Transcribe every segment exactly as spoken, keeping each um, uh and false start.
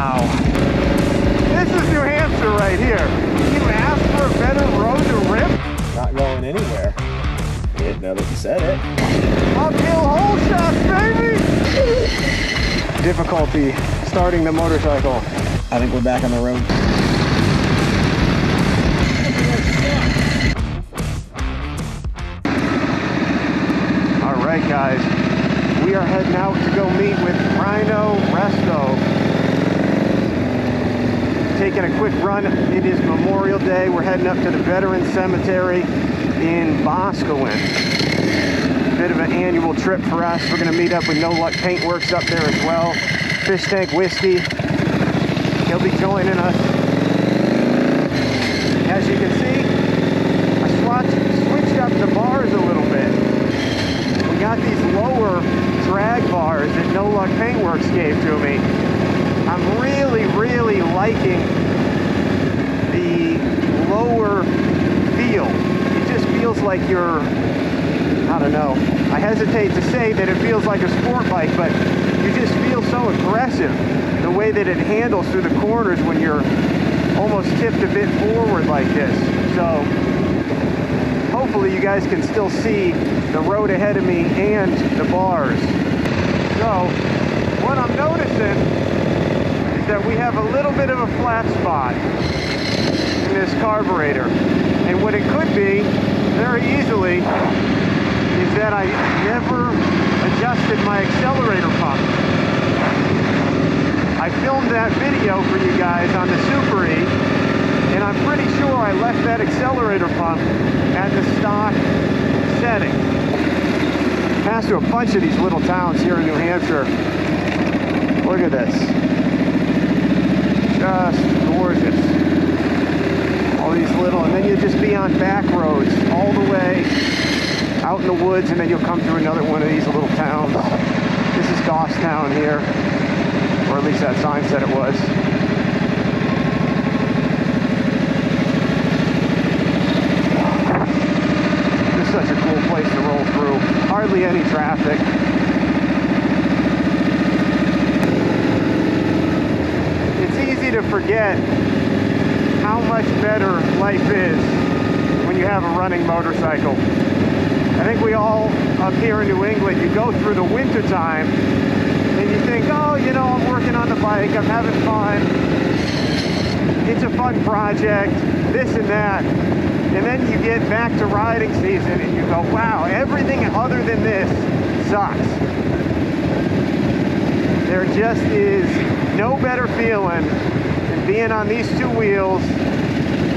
Wow. This is New Hampshire right here. Can you ask for a better road to rip? Not going anywhere. Did now that you said it. Uphill hole shots, baby! Difficulty starting the motorcycle. I think we're back on the road. All right, guys. We are heading out to go meet with Rhino Resto. Taking a quick run. It is Memorial Day. We're heading up to the Veterans Cemetery in Boscawen. Bit of an annual trip for us. We're going to meet up with No Luck Paintworks up there as well. Fish Tank Whiskey. He'll be joining us. As you can see, I swatched, switched up the bars a little bit. We got these lower drag bars that No Luck Paintworks gave to me. I'm really, really liking the lower feel. It just feels like you're, I don't know, I hesitate to say that it feels like a sport bike, but you just feel so aggressive the way that it handles through the corners when you're almost tipped a bit forward like this. So hopefully you guys can still see the road ahead of me and the bars. So what I'm noticing is that we have a little bit of a flat spot in this carburetor, and what it could be very easily is that I never adjusted my accelerator pump. I filmed that video for you guys on the Super E, and I'm pretty sure I left that accelerator pump at the stock setting. Passed through a bunch of these little towns here in New Hampshire. Look at this. Just gorgeous. All these little, and then you'll just be on back roads all the way out in the woods, and then you'll come through another one of these little towns. This is Goffstown here, or at least that sign said it was. Such a cool place to roll through. Hardly any traffic. It's easy to forget how much better life is when you have a running motorcycle. I think we all up here in New England, you go through the winter time and you think, oh, you know, I'm working on the bike, I'm having fun, it's a fun project, this and that. And then you get back to riding season and you go, wow, everything other than this sucks. There just is no better feeling than being on these two wheels,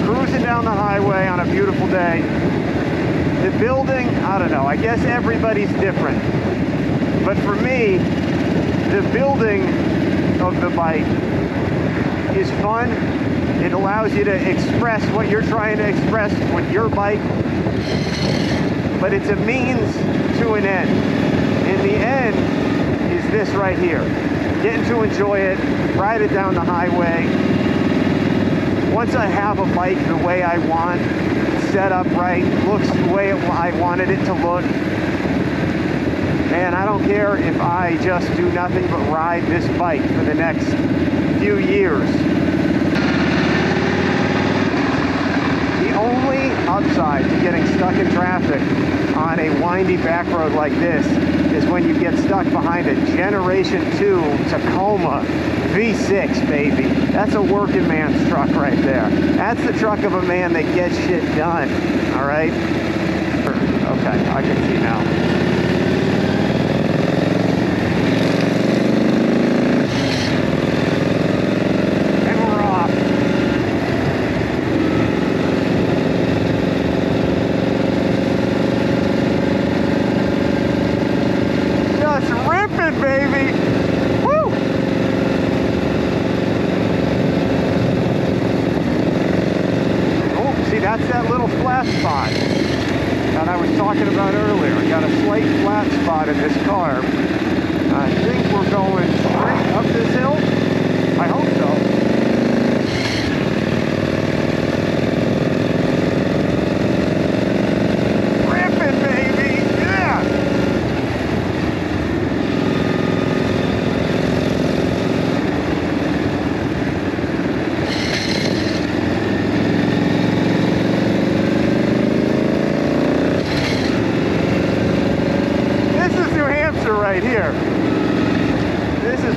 cruising down the highway on a beautiful day. The building, I don't know, I guess everybody's different. But for me, the building of the bike is fun. It allows you to express what you're trying to express with your bike, but it's a means to an end. And the end is this right here. Getting to enjoy it, ride it down the highway. Once I have a bike the way I want, set up right, looks the way I wanted it to look, man, I don't care if I just do nothing but ride this bike for the next few years. Only upside to getting stuck in traffic on a windy back road like this is when you get stuck behind a Generation two Tacoma V six, baby. That's a working man's truck right there. That's the truck of a man that gets shit done, all right? Okay, I can see now.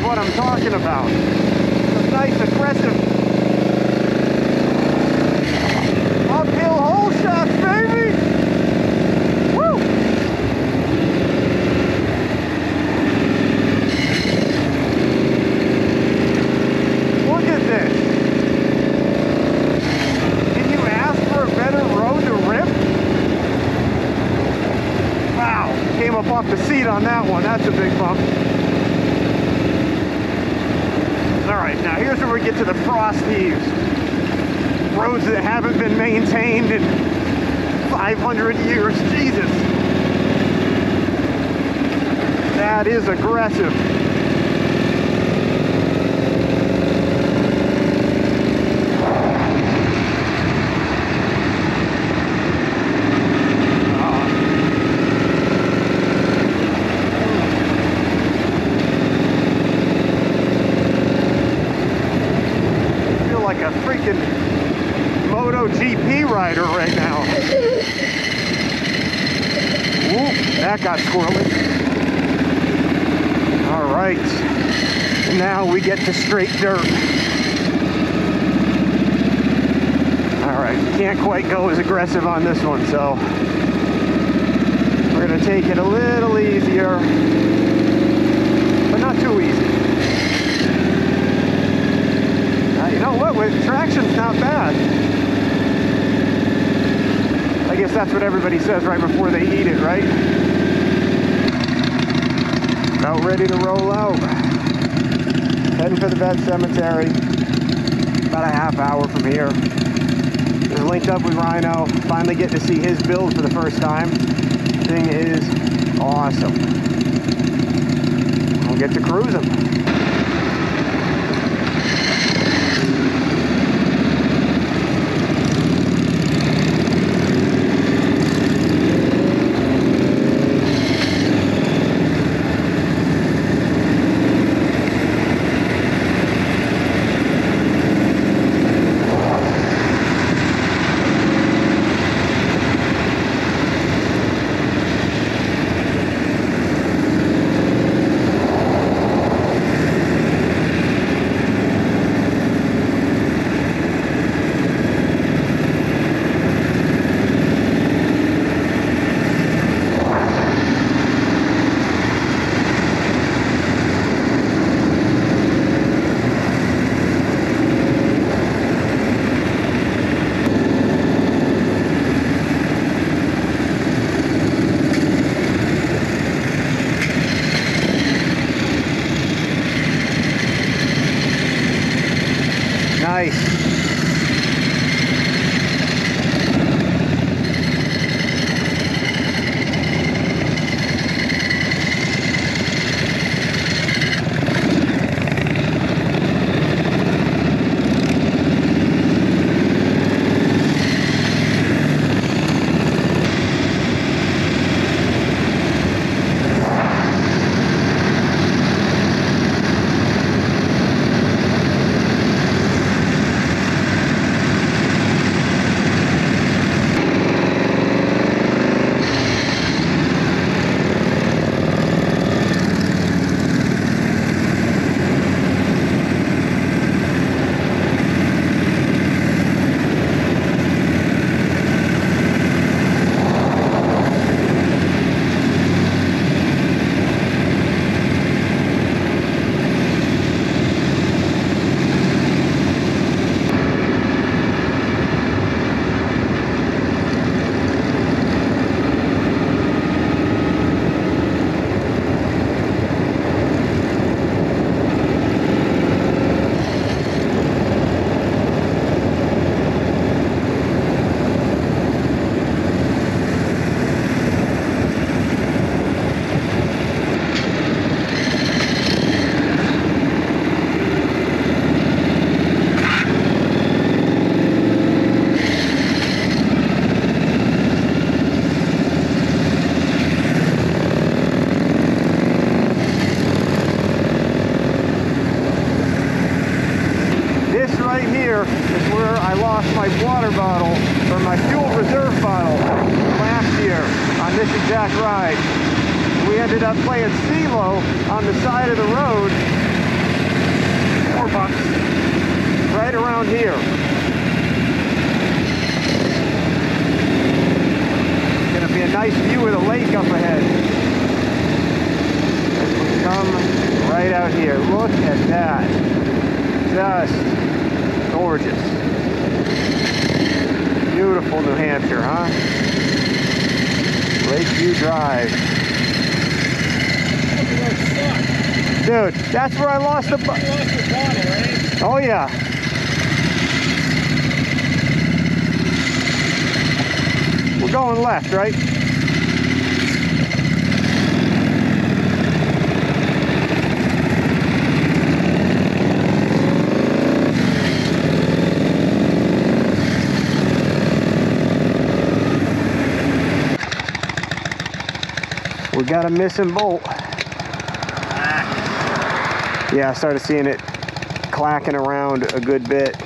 what I'm talking about. It's a nice aggressive uphill hole shots, baby! Woo! Look at this! Can you ask for a better road to rip? Wow! Came up off the seat on that one, that's a big bump. Alright, now here's where we get to the frost heaves. Roads that haven't been maintained in five hundred years. Jesus! That is aggressive. Right now. Ooh, that got squirrely. All right, now we get to straight dirt. All right, can't quite go as aggressive on this one, so we're gonna take it a little easier, but not too easy. Now, you know what? With traction's not bad. I guess that's what everybody says right before they eat it, right? About ready to roll out. Heading for the vet cemetery. About a half hour from here. Just linked up with Rhino. Finally getting to see his build for the first time. Thing is awesome. We'll get to cruising. Ride. We ended up playing CeeLo on the side of the road look at that. Just gorgeous. Beautiful New Hampshire, huh? Lakeview Drive. Dude, that's where I lost the bottle, right? Oh, yeah. We're going left, right? We got a missing bolt. Yeah, I started seeing it clacking around a good bit.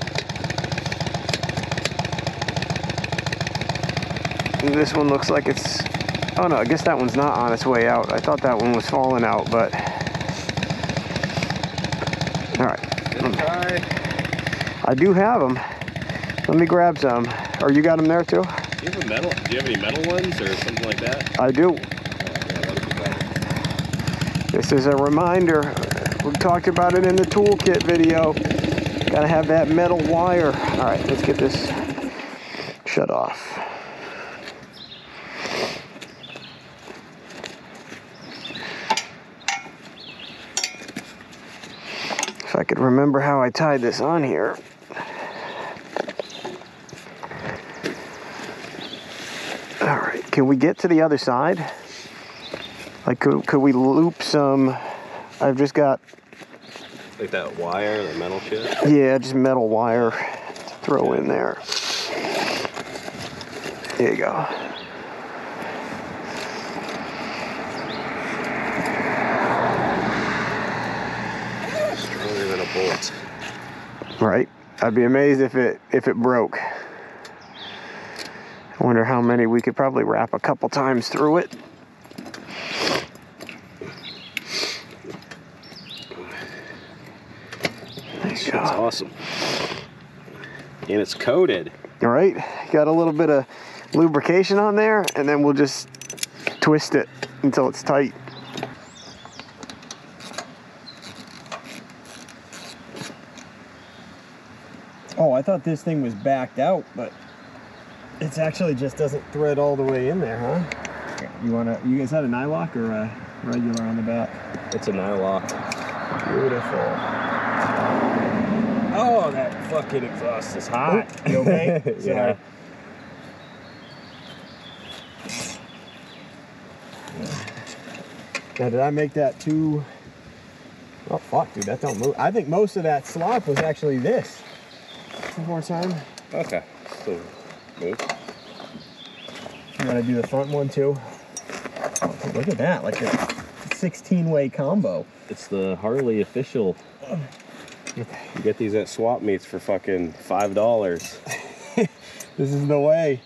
And this one looks like it's, oh no, I guess that one's not on its way out. I thought that one was falling out, but. All right. Good try. I do have them. Let me grab some. Or you got them there too? Do you have a metal, do you have any metal ones or something like that? I do. This is a reminder, we talked about it in the toolkit video. Gotta have that metal wire. All right, let's get this shut off. If I could remember how I tied this on here. All right, can we get to the other side? Like, could, could we loop some, I've just got... Like that wire, the metal shit? Yeah, just metal wire to throw in there. There you go. Stronger than a bolt. Right. I'd be amazed if it, if it broke. I wonder how many, we could probably wrap a couple times through it. That's awesome. And it's coated. All right, got a little bit of lubrication on there, and then we'll just twist it until it's tight. Oh, I thought this thing was backed out, but it's actually just doesn't thread all the way in there, huh? You wanna, you, is that a nylock or a regular on the back? It's a nylock. Beautiful. Oh, that fucking exhaust is hot. You okay? Yeah. Now, did I make that too? Oh, fuck, dude, that don't move. I think most of that slop was actually this. One more time. Okay. So, move. You want to do the front one, too? Oh, look at that. Like a sixteen-way combo. It's the Harley official. You get these at swap meets for fucking five dollars. This is the way.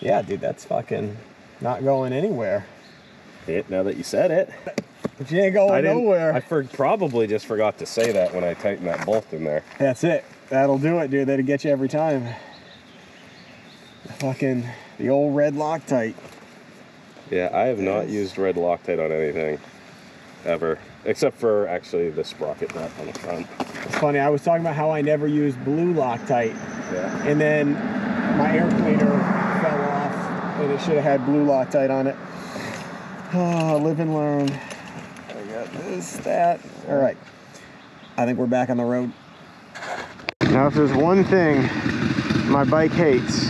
Yeah, dude, that's fucking not going anywhere. It, now that you said it. But you ain't going I nowhere. I for, probably just forgot to say that when I tightened that bolt in there. That's it. That'll do it, dude. That'll get you every time. The fucking, the old red Loctite. Yeah, I have not used red Loctite on anything. Ever. Except for, actually, the sprocket nut on the front. It's funny, I was talking about how I never used blue Loctite. Yeah. And then my air cleaner fell off, and it should have had blue Loctite on it. Oh, live and learn. I got this, that. All right. I think we're back on the road. Now, if there's one thing my bike hates,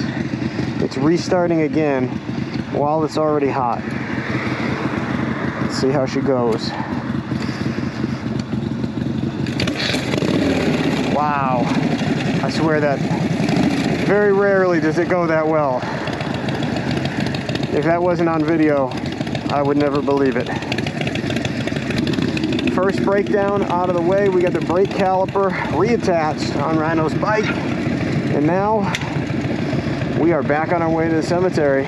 it's restarting again while it's already hot. Let's see how she goes. Wow, I swear that very rarely does it go that well. If that wasn't on video, I would never believe it. First breakdown out of the way, we got the brake caliper reattached on Rhino's bike. And now we are back on our way to the cemetery.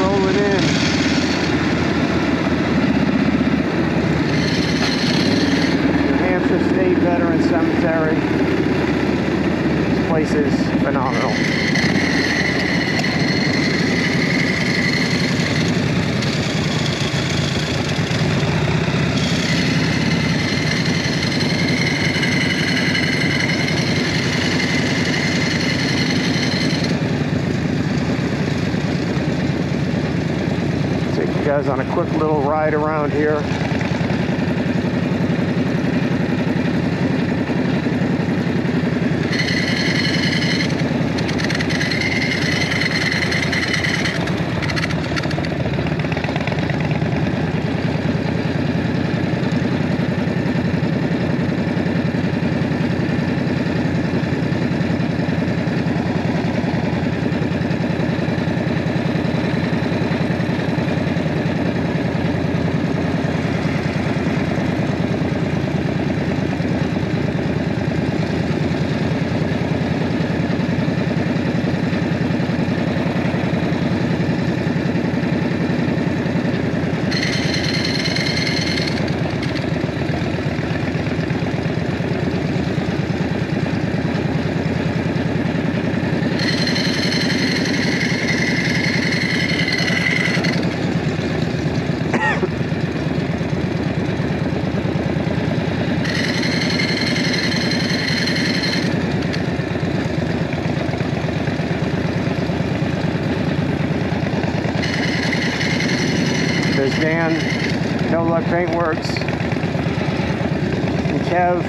Rolling in. guys on a quick little ride around here. Dan, No Luck Paintworks, and Kev.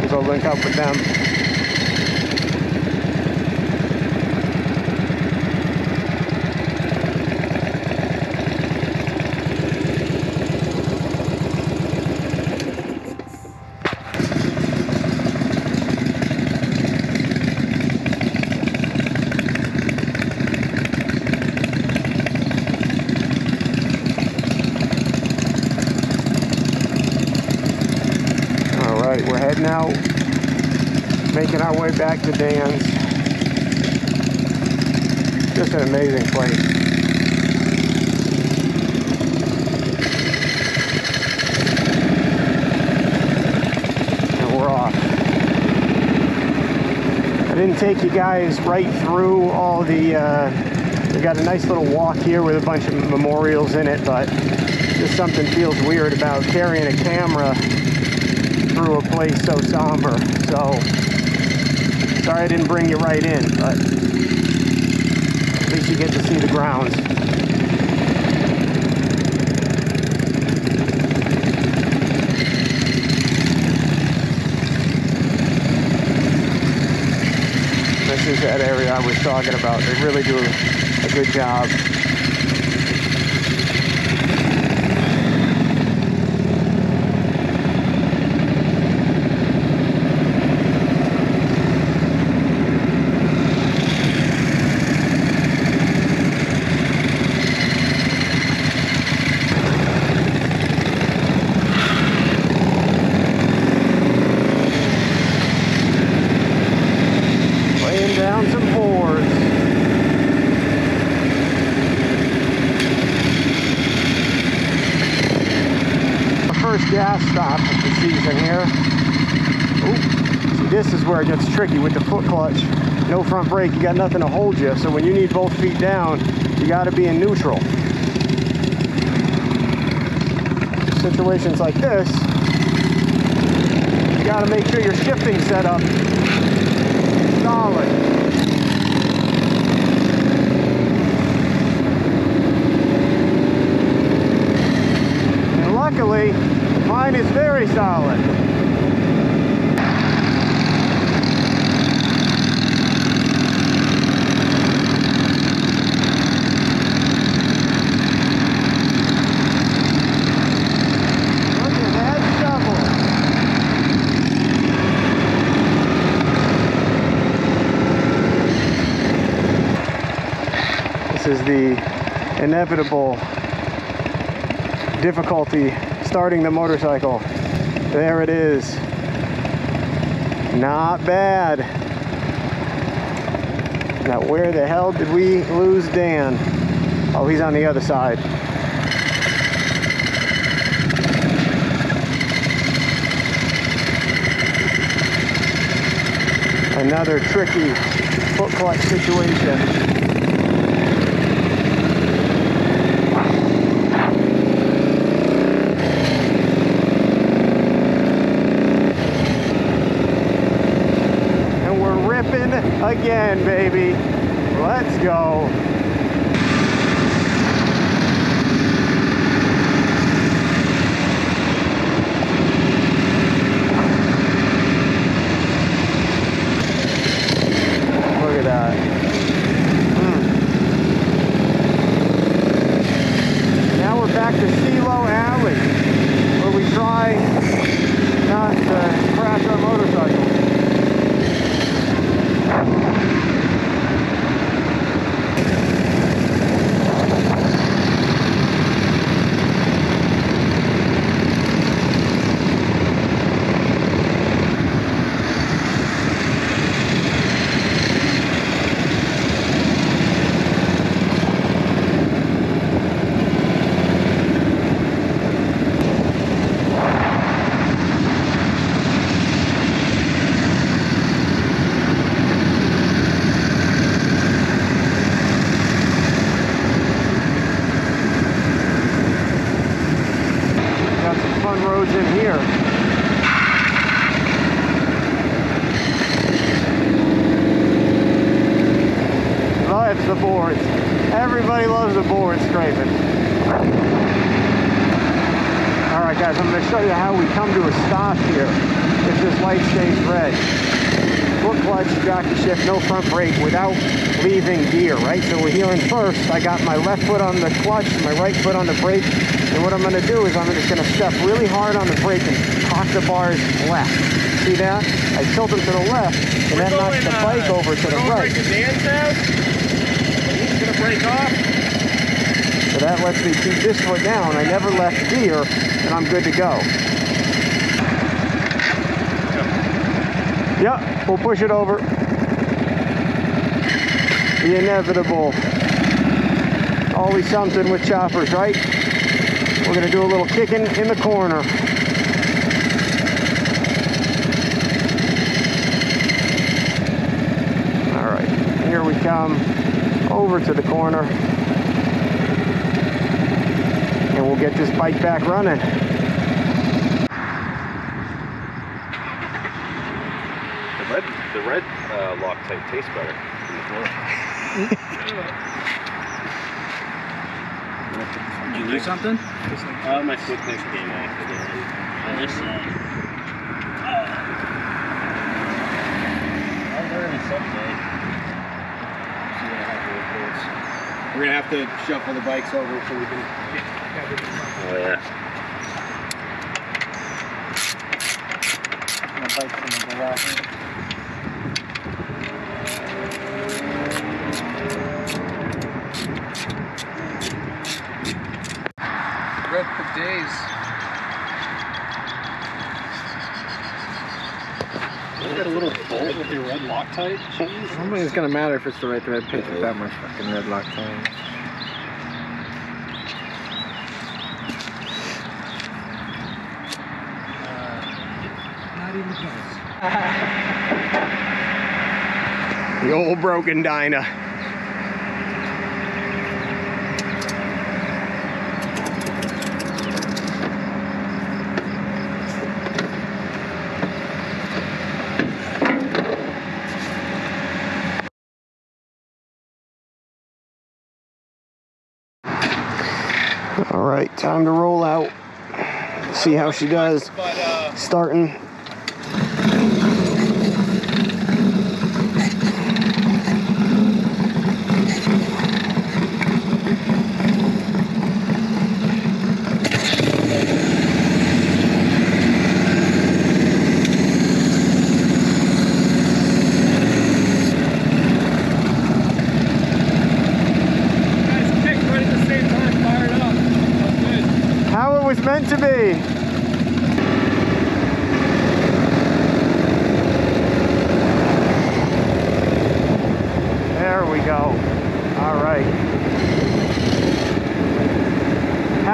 We'll go link up with them. We're heading out, making our way back to Dan's. Just an amazing place. And we're off. I didn't take you guys right through all the, uh, we got a nice little walk here with a bunch of memorials in it, but just something feels weird about carrying a camera through a place so somber. So sorry I didn't bring you right in, but at least you get to see the grounds. This is that area I was talking about. They really do a good job. Gas stop of the season here. Ooh. See, this is where it gets tricky with the foot clutch. No front brake, you got nothing to hold you. So when you need both feet down, you got to be in neutral. Situations like this, you got to make sure your shifting setup is solid. Luckily, mine is very solid. This is the inevitable difficulty starting the motorcycle. There it is. Not bad. Now where the hell did we lose Dan? Oh, he's on the other side. Another tricky foot clutch situation. again, baby. Let's go. First, I got my left foot on the clutch, my right foot on the brake, and what I'm going to do is I'm just going to step really hard on the brake and cock the bars left. See that? I tilt them to the left, and we're that going, knocks the uh, bike over to the right. To Dan's house. He's going to brake off. So that lets me keep this foot down. I never left gear, and I'm good to go. Yep, we'll push it over. The inevitable. Always something with choppers, right? We're gonna do a little kicking in the corner. All right, here we come over to the corner. And we'll get this bike back running. The red, the red uh, Loctite tastes better. You lose something? Oh, my foot next game on this side. I'm learning someday. We're gonna have to shuffle the bikes over so we can get everything. Oh yeah. My bike's gonna go out here. Days. You got a little bolt with your red Loctite? I don't think it's gonna matter if it's the right thread pick with that much fucking red Loctite. Uh, not even close. The old broken Dyna. Alright, time to roll out. See how she does. But, uh, starting.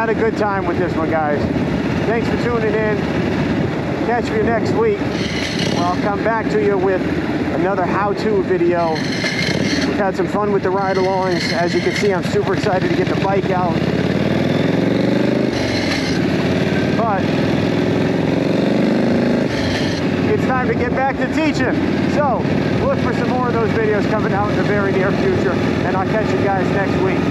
A good time with this one, guys. Thanks for tuning in. Catch you next week where I'll come back to you with another how-to video. We've had some fun with the ride-alongs. As you can see, I'm super excited to get the bike out. But it's not time to get back to teaching. So look for some more of those videos coming out in the very near future, and I'll catch you guys next week.